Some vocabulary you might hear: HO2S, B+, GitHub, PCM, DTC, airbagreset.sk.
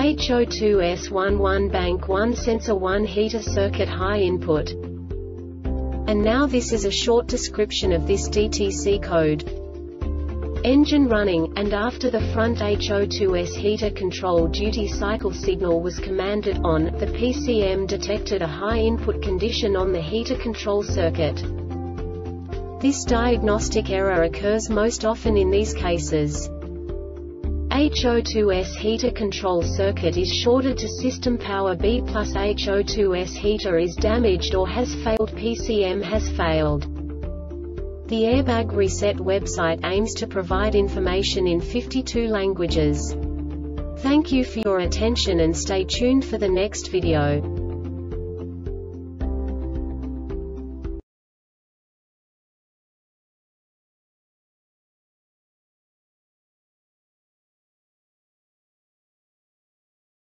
HO2S 11 bank 1 sensor 1 heater circuit high input. And now this is a short description of this DTC code. Engine running, and after the front HO2S heater control duty cycle signal was commanded on, the PCM detected a high input condition on the heater control circuit. This diagnostic error occurs most often in these cases. HO2S heater control circuit is shorted to system power B plus HO2S heater is damaged or has failed. PCM has failed. The Airbag Reset website aims to provide information in 52 languages. Thank you for your attention and stay tuned for the next video.